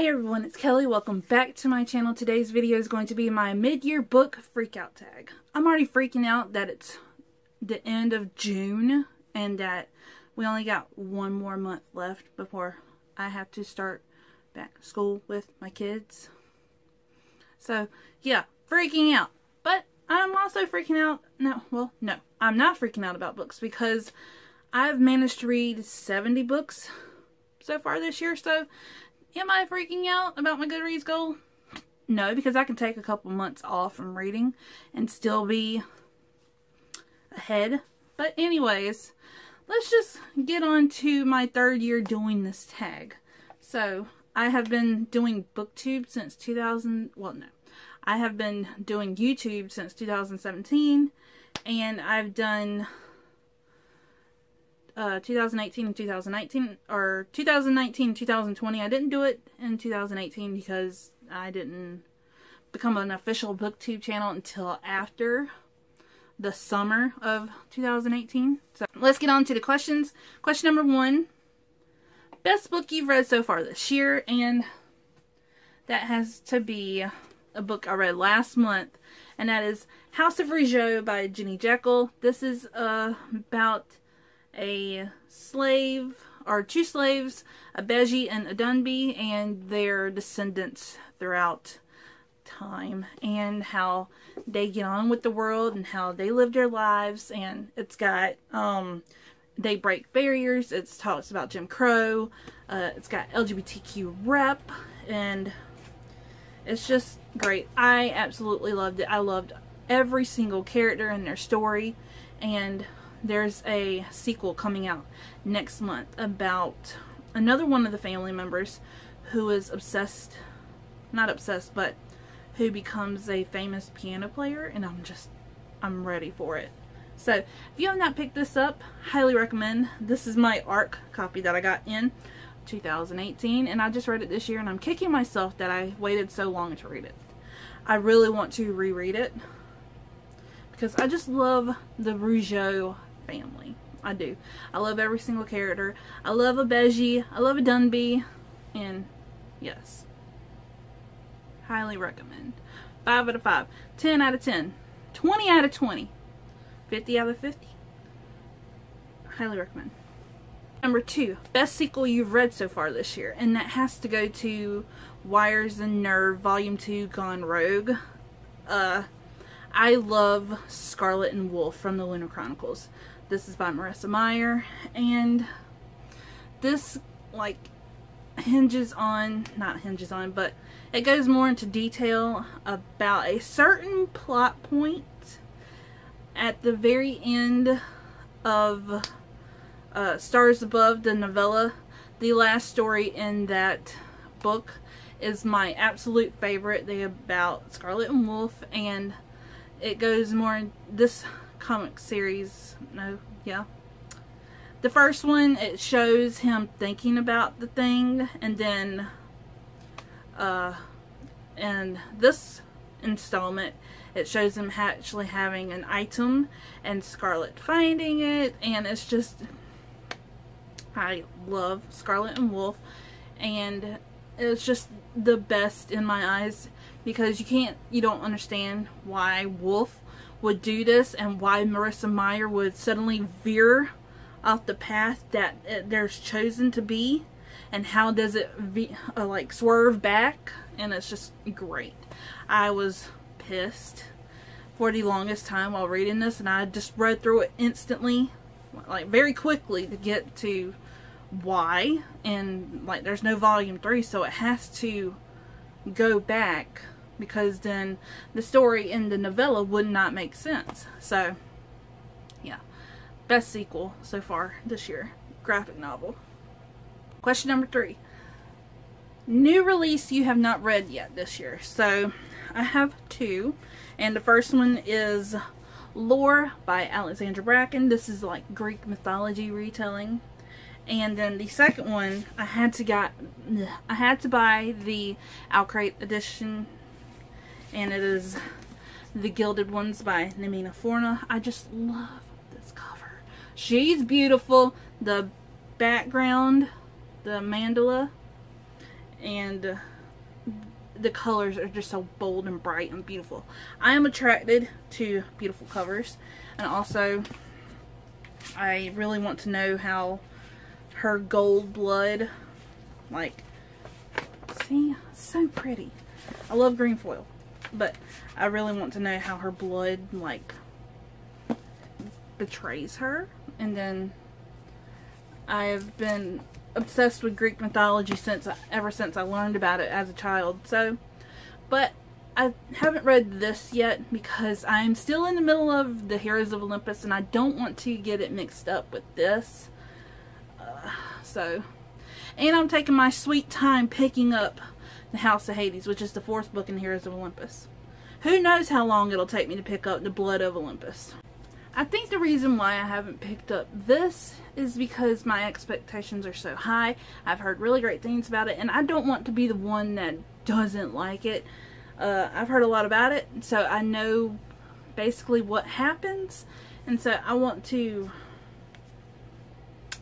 Hey everyone, it's Kelly. Welcome back to my channel. Today's video is going to be my mid-year book freakout tag. I'm already freaking out that it's the end of June and that we only got one more month left before I have to start back school with my kids. So yeah, freaking out. But I'm also freaking out. No, I'm not freaking out about books because I've managed to read 70 books so far this year. So am I freaking out about my Goodreads goal? No, because I can take a couple months off from reading and still be ahead. But anyways, let's just get on to my third year doing this tag. So I have been doing BookTube since 2000. Well, no, I have been doing YouTube since 2017, and I've done 2018 and 2019, or 2019 and 2020. I didn't do it in 2018 because I didn't become an official BookTube channel until after the summer of 2018. So let's get on to the questions. Question number one, best book you've read so far this year, and that has to be a book I read last month, and that is House of Rio by Jenny Jekyll. This is about a slave, or two slaves, a Beji and a Dunby, and their descendants throughout time, and how they get on with the world and how they live their lives. And it's got they break barriers. It talks about Jim Crow. It's got LGBTQ rep, and it's just great. I absolutely loved it. I loved every single character in their story, and there's a sequel coming out next month about another one of the family members who is obsessed, not obsessed, but who becomes a famous piano player, and I'm ready for it. So if you have not picked this up, highly recommend. This is my ARC copy that I got in 2018, and I just read it this year, and I'm kicking myself that I waited so long to read it. I really want to reread it because I just love the Rougeau family. I do. I love every single character. I love a Beji. I love a Dunby. And yes, highly recommend. 5 out of 5. 10 out of 10. 20 out of 20. 50 out of 50. Highly recommend. Number two, best sequel you've read so far this year, and that has to go to Wires and Nerve Volume 2 Gone Rogue. I love Scarlet and Wolf from the Lunar Chronicles. This is by Marissa Meyer, and this like hinges on, not hinges on, but it goes more into detail about a certain plot point at the very end of Stars Above, the novella. The last story in that book is my absolute favorite. They about Scarlet and Wolf, and it goes more in this comic series. The first one, it shows him thinking about the thing, and then in this installment, it shows him actually having an item and Scarlet finding it, and it's just, I love Scarlet and Wolf, and it's just the best in my eyes, because you don't understand why Wolf would do this and why Marissa Meyer would suddenly veer off the path that there's chosen to be, and how does it like swerve back, and it's just great. I was pissed for the longest time while reading this, and I just read through it instantly, like very quickly, to get to why, and like there's no Volume 3, so it has to go back, because then the story in the novella would not make sense. So yeah, best sequel so far this year, graphic novel. Question number three, new release you have not read yet this year. So I have two, and the first one is Lore by Alexandra Bracken. This is like Greek mythology retelling. And then the second one, I had to buy the OwlCrate edition, and it is The Gilded Ones by Namina Forna. I just love this cover. She's beautiful. The background, the mandala, and the colors are just so bold and bright and beautiful. I am attracted to beautiful covers, and also I really want to know how her gold blood, like, see, so pretty. I love green foil, but I really want to know how her blood, like, betrays her. And then I've been obsessed with Greek mythology ever since I learned about it as a child. So, but I haven't read this yet because I'm still in the middle of the Heroes of Olympus, and I don't want to get it mixed up with this. And I'm taking my sweet time picking up The House of Hades, which is the fourth book in Heroes of Olympus. Who knows how long it'll take me to pick up The Blood of Olympus. I think the reason why I haven't picked up this is because my expectations are so high. I've heard really great things about it, and I don't want to be the one that doesn't like it. I've heard a lot about it, so I know basically what happens, and so I want to,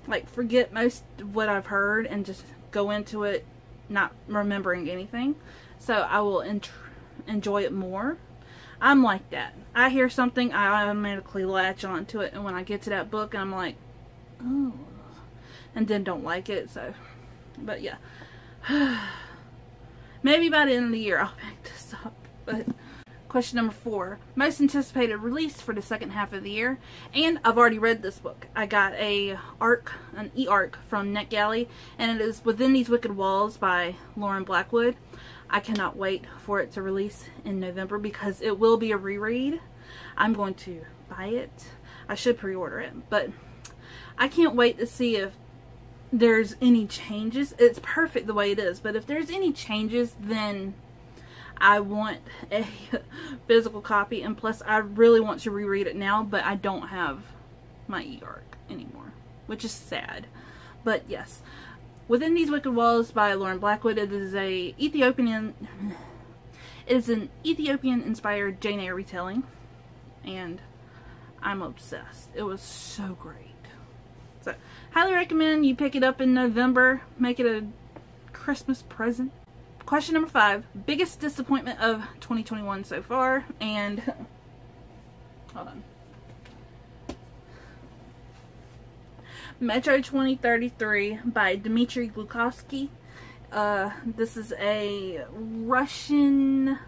like, forget most of what I've heard and just go into it not remembering anything, so I will enjoy it more. I'm like that. I hear something, I automatically latch onto it, and when I get to that book, I'm like, oh, and then don't like it. So, but yeah, maybe by the end of the year I'll pick this up. But question number 4, most anticipated release for the second half of the year, and I've already read this book. I got an e-arc from NetGalley, and it is Within These Wicked Walls by Lauren Blackwood. I cannot wait for it to release in November because it will be a reread. I'm going to buy it. I should pre-order it, but I can't wait to see if there's any changes. It's perfect the way it is, but if there's any changes, then I want a physical copy, and plus I really want to reread it now, but I don't have my e-arc anymore, which is sad. But yes, Within These Wicked Walls by Lauren Blackwood. It is an Ethiopian inspired Jane Eyre retelling, and I'm obsessed. It was so great. So highly recommend you pick it up in November. Make it a Christmas present. Question number 5, biggest disappointment of 2021 so far, and hold on. Metro 2033 by Dmitry Glukovsky. This is a Russian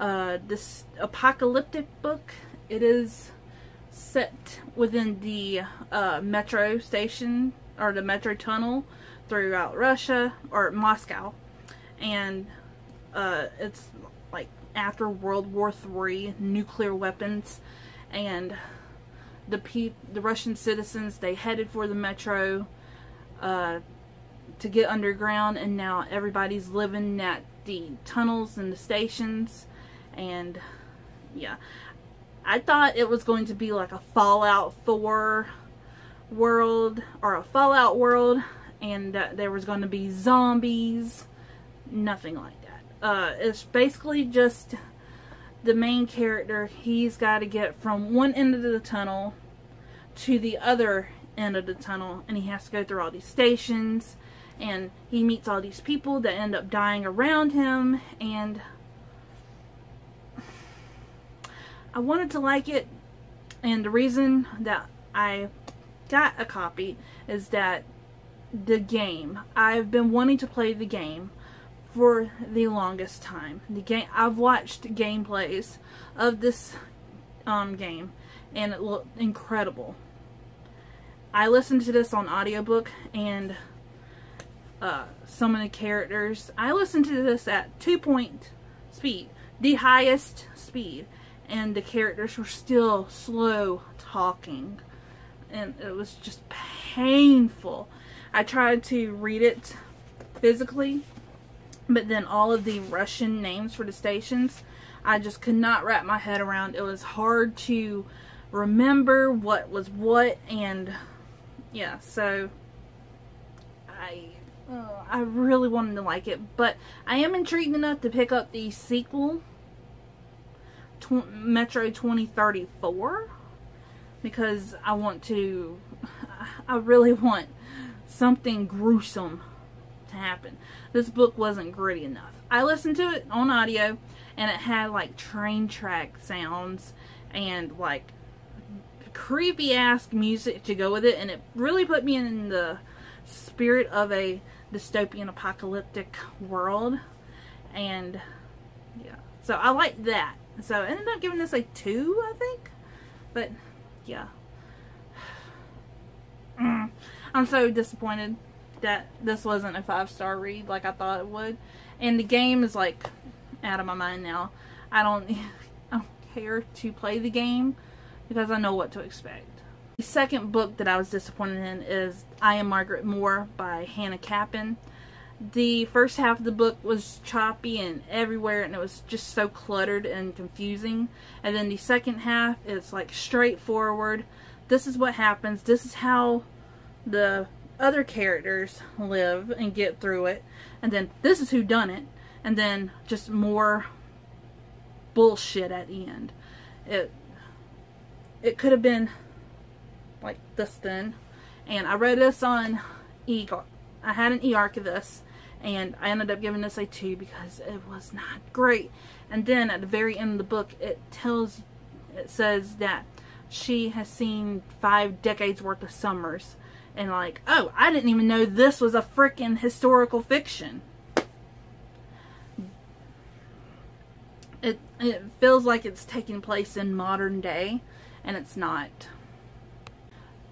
this apocalyptic book. It is set within the metro station, or the metro tunnel throughout Russia, or Moscow, and it's like after World War III, nuclear weapons, and the Russian citizens, they headed for the metro to get underground, and now everybody's living at the tunnels and the stations. And yeah, I thought it was going to be like a Fallout 4 world, or a Fallout world, and that there was going to be zombies. Nothing like that. It's basically just the main character, he's got to get from one end of the tunnel to the other end of the tunnel, and he has to go through all these stations, and he meets all these people that end up dying around him. And I wanted to like it, and the reason that I got a copy is that the game, I've been wanting to play the game for the longest time. I've watched gameplays of this game, and it looked incredible. I listened to this on audiobook, and some of the characters, I listened to this at 2-point speed, the highest speed, and the characters were still slow talking, and it was just painful. I tried to read it physically, but then all of the Russian names for the stations, I just could not wrap my head around. It was hard to remember what was what, and yeah, so I really wanted to like it, but I am intrigued enough to pick up the sequel, Metro 2034, because I really want something gruesome to happen. This book wasn't gritty enough. I listened to it on audio, and it had like train track sounds and like creepy ass music to go with it, and it really put me in the spirit of a dystopian apocalyptic world. And yeah, so I liked that. So I ended up giving this a 2, I think. But yeah, I'm so disappointed that this wasn't a 5-star read like I thought it would. And the game is like out of my mind now. I don't care to play the game because I know what to expect. The second book that I was disappointed in is I Am Margaret Moore by Hannah Cappin. The first half of the book was choppy and everywhere, and it was just so cluttered and confusing. And then the second half, it's like straightforward. This is what happens. This is how the other characters live and get through it. And then this is who done it. And then just more bullshit at the end. It could have been like this thin. And I read this on e-book. I had an e-arc of this, and I ended up giving this a 2 because it was not great. And then at the very end of the book, it says that she has seen 5 decades worth of summers, and like, oh, I didn't even know this was a freaking historical fiction. It feels like it's taking place in modern day, and it's not.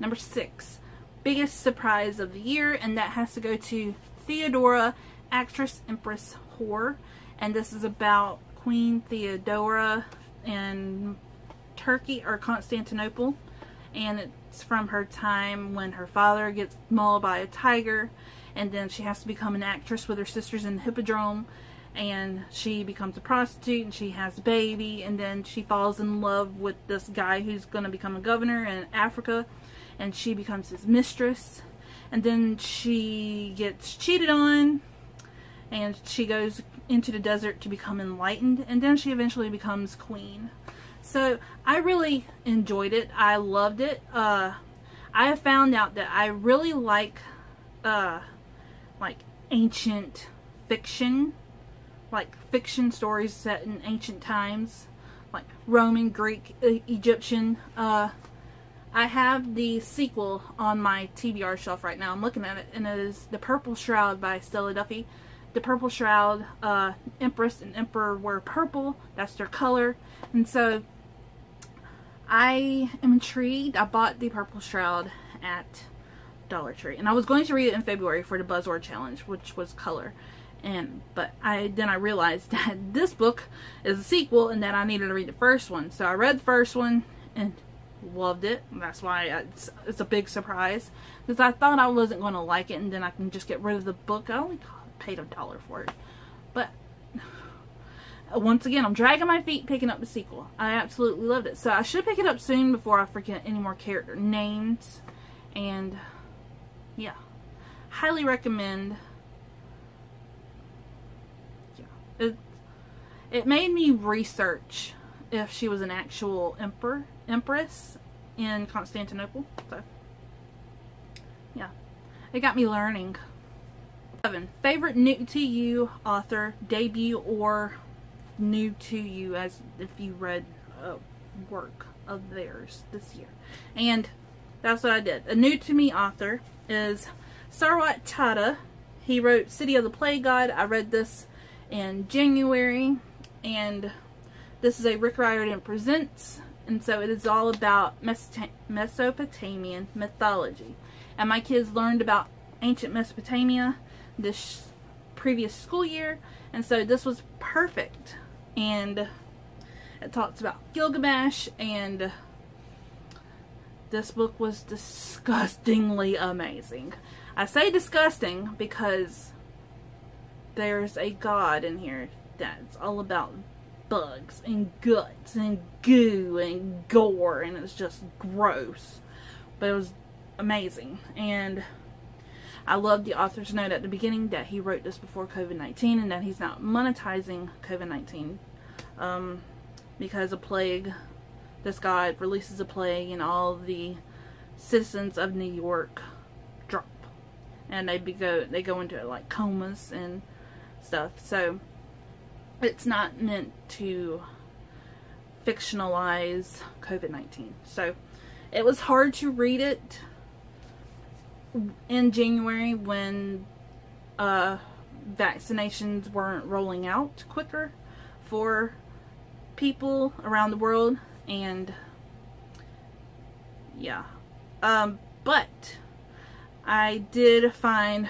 Number 6. Biggest surprise of the year, and that has to go to Theodora, Actress, Empress, Whore. And this is about Queen Theodora in Turkey or Constantinople, and it's from her time when her father gets mauled by a tiger, and then she has to become an actress with her sisters in the hippodrome, and she becomes a prostitute, and she has a baby, and then she falls in love with this guy who's going to become a governor in Africa, and she becomes his mistress, and then she gets cheated on, and she goes into the desert to become enlightened, and then she eventually becomes queen. So I really enjoyed it. I loved it. I have found out that I really like ancient fiction, like fiction stories set in ancient times, like Roman, Greek, Egyptian. I have the sequel on my TBR shelf right now. I'm looking at it, and it is The Purple Shroud by Stella Duffy. The Purple Shroud, Empress and Emperor were purple. That's their color. And so I am intrigued. I bought The Purple Shroud at Dollar Tree, and I was going to read it in February for the Buzzword Challenge, which was color. But then I realized that this book is a sequel, and that I needed to read the first one. So I read the first one and loved it. That's why it's a big surprise, because I thought I wasn't going to like it, and then I can just get rid of the book. I only paid $1 for it. But once again, I'm dragging my feet picking up the sequel. I absolutely loved it. So I should pick it up soon before I forget any more character names. And yeah, highly recommend. Yeah, it made me research if she was an actual empress in Constantinople. So yeah, it got me learning. 7. Favorite new to you author, debut or new to you, as if you read a work of theirs this year. And that's what I did. A new to me author is Sarwat Chadha. He wrote City of the Plague God. I read this in January, and this is a Rick Riordan Presents, and so it is all about Mesopotamian mythology. And my kids learned about ancient Mesopotamia this previous school year, and so this was perfect. And it talks about Gilgamesh, and this book was disgustingly amazing. I say disgusting because there's a god in here that's all about bugs and guts and goo and gore, and it's just gross, but it was amazing. And I love the author's note at the beginning that he wrote this before COVID-19, and that he's not monetizing COVID-19 because a plague, this god releases a plague, and all the citizens of New York drop, and they go into like comas and stuff. So it's not meant to fictionalize COVID-19. So it was hard to read it in January when vaccinations weren't rolling out quicker for people around the world, and yeah, but I did find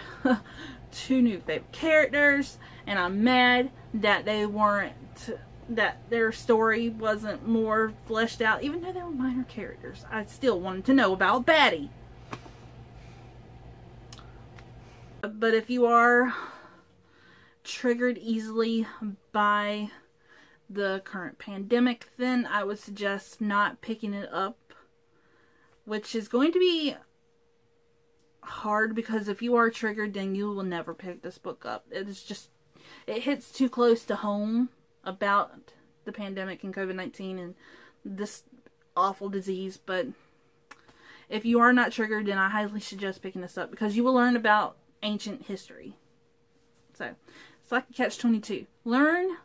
2 new favorite characters, and I'm mad that they weren't, that their story wasn't more fleshed out, even though they were minor characters. I still wanted to know about Batty. But if you are triggered easily by the current pandemic, then I would suggest not picking it up, which is going to be hard, because if you are triggered, then you will never pick this book up. It is just, it hits too close to home about the pandemic and COVID-19 and this awful disease. But if you are not triggered, then I highly suggest picking this up, because you will learn about ancient history. So it's like a catch-22. Learn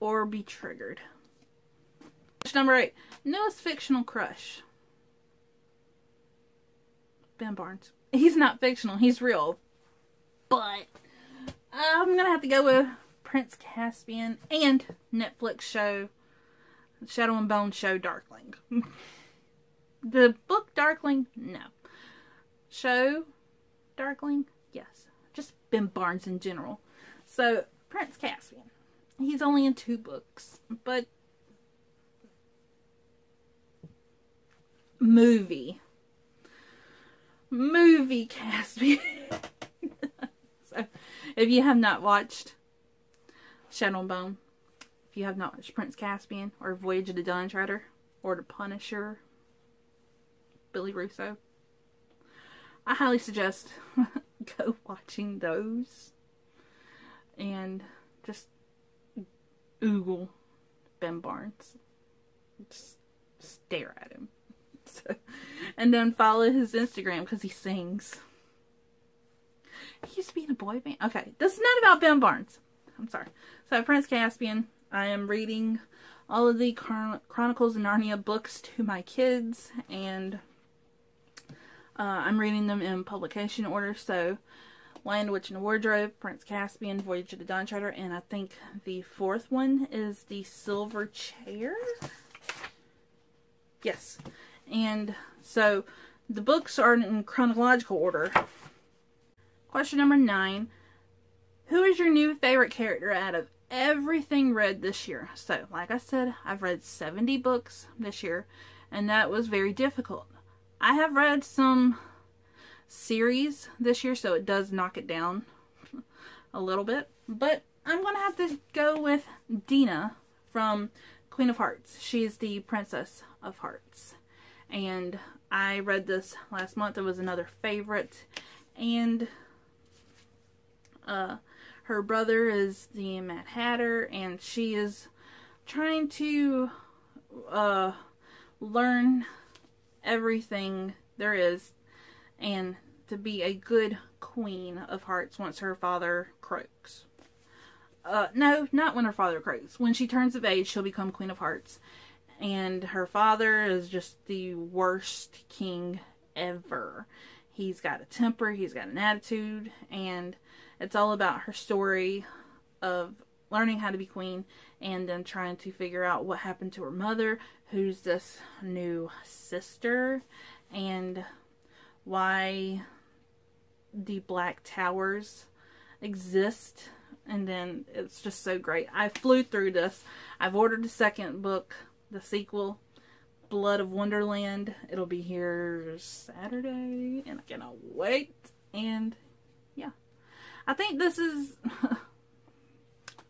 or be triggered. Number 8. Noah's fictional crush. Ben Barnes. He's not fictional. He's real. But I'm going to have to go with Prince Caspian and Netflix show, Shadow and Bone show, Darkling. The book Darkling? No. Show Darkling? Yes. Just Ben Barnes in general. So Prince Caspian. He's only in 2 books, but movie Caspian. So if you have not watched Shadow and Bone, if you have not watched Prince Caspian or Voyage of the Dawn Treader or The Punisher, Billy Russo, I highly suggest go watching those and just oogle Ben Barnes. Just stare at him. So, and then follow his Instagram, because he sings. He used to be in a boy band. Okay, this is not about Ben Barnes. I'm sorry. So Prince Caspian, I am reading all of the Chronicles of Narnia books to my kids, and I'm reading them in publication order. So Land, Witch, and the Wardrobe, Prince Caspian, Voyage of the Dawn Treader, and I think the 4th one is The Silver Chair. Yes. And so the books are in chronological order. Question number 9. Who is your new favorite character out of everything read this year? So, like I said, I've read 70 books this year, and that was very difficult. I have read some series this year, so it does knock it down a little bit. But I'm going to have to go with Dina from Queen of Hearts. She is the Princess of Hearts. And I read this last month. It was another favorite. And her brother is the Mad Hatter, and she is trying to learn everything there is and to be a good Queen of Hearts once her father croaks. No, not when her father croaks. When she turns of age, she'll become Queen of Hearts. And her father is just the worst king ever. He's got a temper, he's got an attitude, and it's all about her story of learning how to be queen and then trying to figure out what happened to her mother, who's this new sister, and why the Black Towers exist. And then it's just so great. I flew through this. I've ordered the 2nd book, the sequel, Blood of Wonderland. It'll be here Saturday, and I cannot wait. And yeah, I think this is,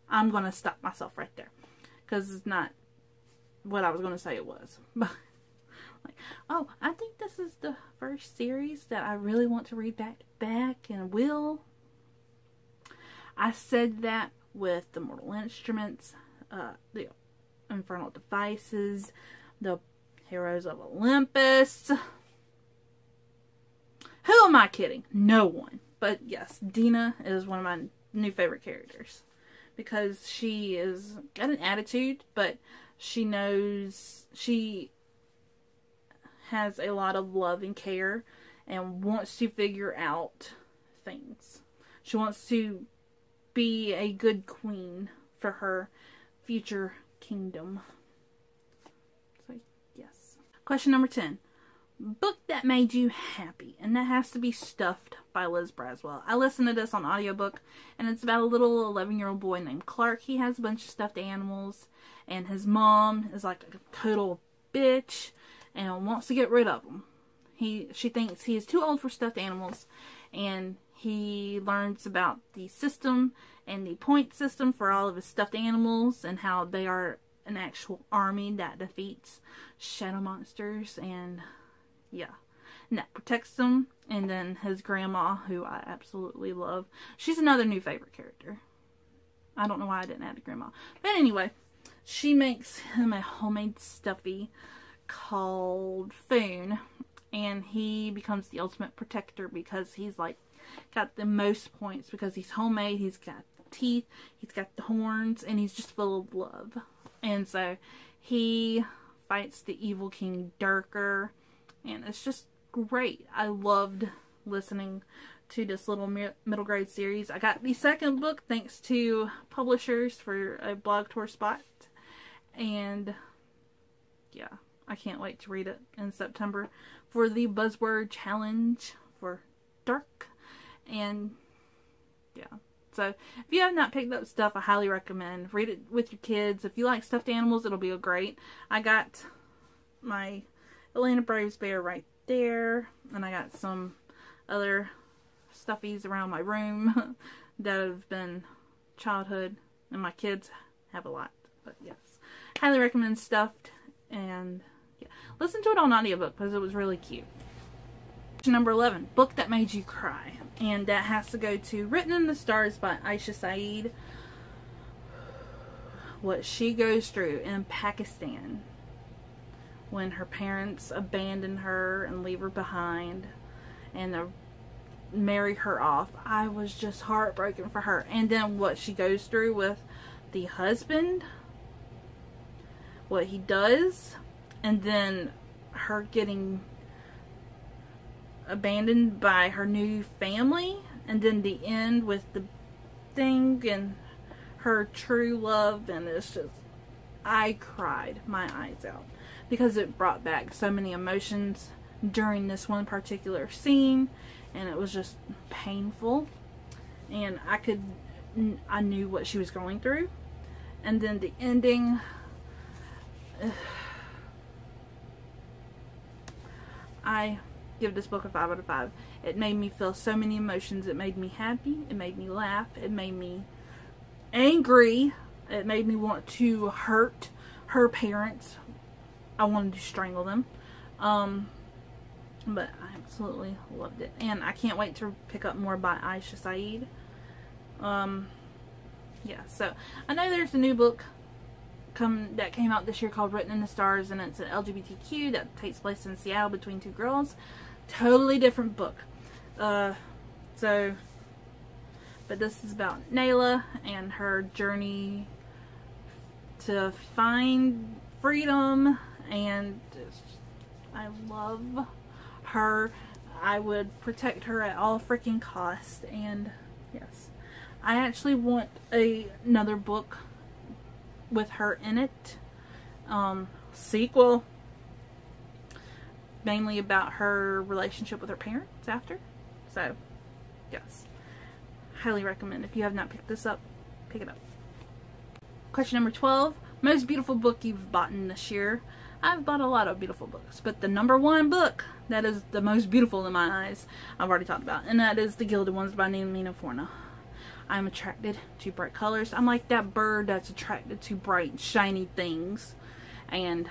I'm going to stop myself right there, because it's not what I was going to say it was. But like, oh, I think this is the first series that I really want to read back to back, and will. I said that with The Mortal Instruments, The Infernal Devices, The Heroes of Olympus. Who am I kidding? No one. But yes, Dina is one of my new favorite characters because she is got an attitude, but she knows she has a lot of love and care and wants to figure out things. She wants to be a good queen for her future kingdom. So, yes. Question number 10. Book that made you happy, and that has to be Stuffed by Liz Braswell. I listened to this on audiobook, and it's about a little 11-year-old boy named Clark. He has a bunch of stuffed animals, and his mom is like a total bitch and wants to get rid of him. She thinks he is too old for stuffed animals, and he learns about the system and the point system for all of his stuffed animals and how they are an actual army that defeats shadow monsters and... yeah. And that protects them. And then his grandma, who I absolutely love. She's another new favorite character. I don't know why I didn't add a grandma. But anyway, she makes him a homemade stuffy called Foon. And he becomes the ultimate protector because he's like got the most points because he's homemade. He's got the teeth. He's got the horns. And he's just full of love. And so he fights the evil King Durker. And it's just great. I loved listening to this little middle grade series. I got the second book thanks to publishers for a blog tour spot. And yeah, I can't wait to read it in September for the Buzzword Challenge for Dark. And yeah. So if you have not picked up Stuff, I highly recommend. Read it with your kids. If you like stuffed animals, it'll be great. I got my Atlanta Braves bear right there, and I got some other stuffies around my room that have been childhood, and my kids have a lot, but yes, highly recommend Stuffed, and yeah, listen to it on audiobook because it was really cute. Number 11, book that made you cry, and that has to go to Written in the Stars by Aisha Saeed. What she goes through in Pakistan when her parents abandon her and leave her behind and marry her off. I was just heartbroken for her. And then what she goes through with the husband, what he does, and then her getting abandoned by her new family, and then the end with the thing and her true love, and it's just, I cried my eyes out. Because it brought back so many emotions during this one particular scene, and it was just painful, and I knew what she was going through, and then the ending, I give this book a 5 out of 5. It made me feel so many emotions. It made me happy, it made me laugh, it made me angry, it made me want to hurt her parents. I wanted to strangle them, but I absolutely loved it, and I can't wait to pick up more by Aisha Saeed. Yeah, so I know there's a new book that came out this year called Written in the Stars, and it's an LGBTQ that takes place in Seattle between two girls. Totally different book. But this is about Nayla and her journey to find freedom. And I love her. I would protect her at all freaking costs. And yes, I actually want another book with her in it, sequel, mainly about her relationship with her parents after. So yes, highly recommend. If you have not picked this up, pick it up. Question number 12. Most beautiful book you've bought in this year. I've bought a lot of beautiful books, but the number one book that is the most beautiful in my eyes, I've already talked about, and that is The Gilded Ones by Namina Forna. I'm attracted to bright colors. I'm like that bird that's attracted to bright, shiny things. And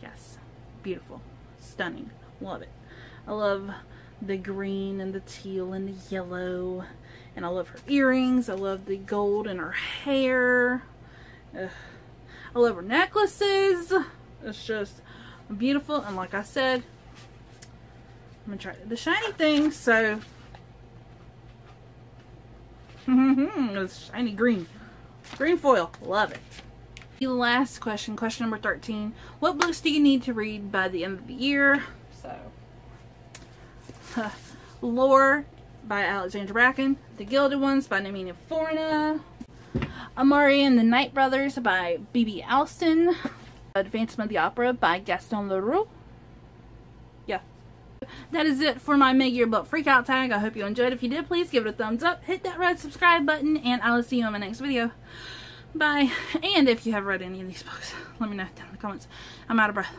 yes, beautiful, stunning, love it. I love the green and the teal and the yellow. And I love her earrings. I love the gold in her hair. Ugh. I love her necklaces. It's just beautiful. And like I said, I'm gonna try the shiny thing. So it's shiny green foil. Love it. The last question, question number 13. What books do you need to read by the end of the year? So Lore by Alexandra Bracken, The Gilded Ones by Namina Forna, Amari and the Knight Brothers by B.B. Alston, Advancement of the Opera by Gaston Leroux. Yeah. That is it for my Mid-Year Book Freakout Tag. I hope you enjoyed. If you did, please give it a thumbs up, hit that red subscribe button, and I will see you in my next video. Bye. And if you have read any of these books, let me know down in the comments. I'm out of breath.